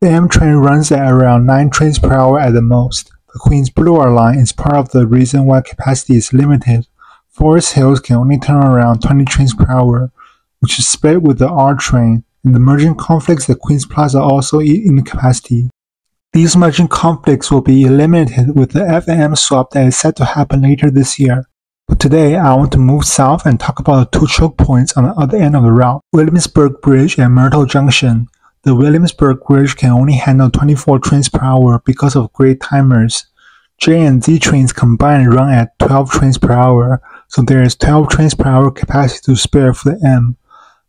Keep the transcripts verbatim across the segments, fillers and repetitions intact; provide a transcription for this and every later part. The M Train runs at around nine trains per hour at the most. The Queens Boulevard line is part of the reason why capacity is limited. Forest Hills can only turn around twenty trains per hour, which is split with the R Train, and the merging conflicts at Queens Plaza also eat in capacity. These merging conflicts will be eliminated with the F and M swap that is set to happen later this year. But today, I want to move south and talk about the two choke points on the other end of the route, Williamsburg Bridge and Myrtle Junction. The Williamsburg Bridge can only handle twenty-four trains per hour because of grade timers. J and Z trains combined run at twelve trains per hour, so there is twelve trains per hour capacity to spare for the M.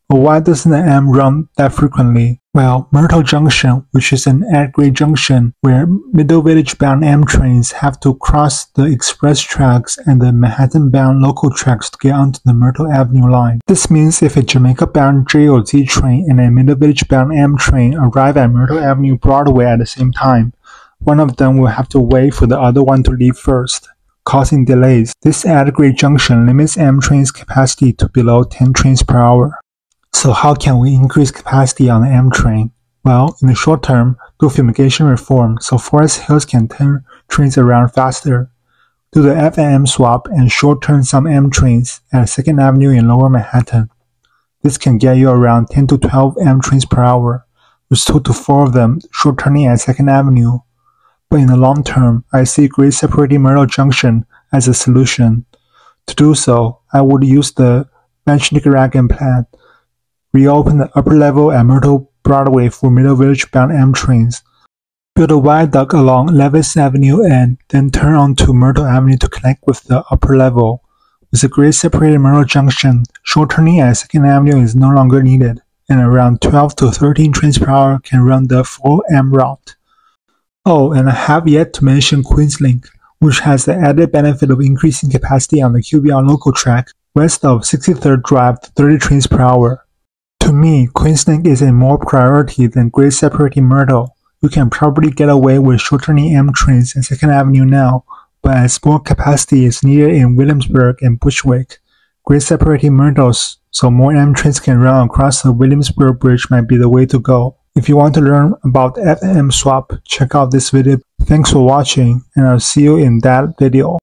But why doesn't the M run that frequently? Well, Myrtle Junction, which is an at-grade junction where Middle Village-bound M trains have to cross the express tracks and the Manhattan-bound local tracks to get onto the Myrtle Avenue line. This means if a Jamaica-bound J or Z train and a Middle Village-bound M train arrive at Myrtle Avenue Broadway at the same time, one of them will have to wait for the other one to leave first, causing delays. This at-grade junction limits M train's capacity to below ten trains per hour. So how can we increase capacity on the M Train? Well, in the short term, do fumigation reform so Forest Hills can turn trains around faster. Do the F and M swap and short-turn some M trains at second Avenue in Lower Manhattan. This can get you around ten to twelve M trains per hour, with two to four of them short-turning at second Avenue. But in the long term, I see grade separating Myrtle Junction as a solution. To do so, I would use the Benchnik-Ragan plan. Reopen the upper level at Myrtle Broadway for Middle Village-bound M trains. Build a viaduct along Levis Avenue and then turn onto Myrtle Avenue to connect with the upper level. With a grade-separated Myrtle Junction, short-turning at second Avenue is no longer needed, and around twelve to thirteen trains per hour can run the full M route. Oh, and I have yet to mention Queenslink, which has the added benefit of increasing capacity on the Q B R local track west of sixty-third Drive to thirty trains per hour. To me, Queenslink is a more priority than grade separating Myrtle. You can probably get away with short-turning M trains at second Avenue now, but as more capacity is needed in Williamsburg and Bushwick, grade separating Myrtles so more M trains can run across the Williamsburg Bridge might be the way to go. If you want to learn about F and M swap, check out this video. Thanks for watching, and I'll see you in that video.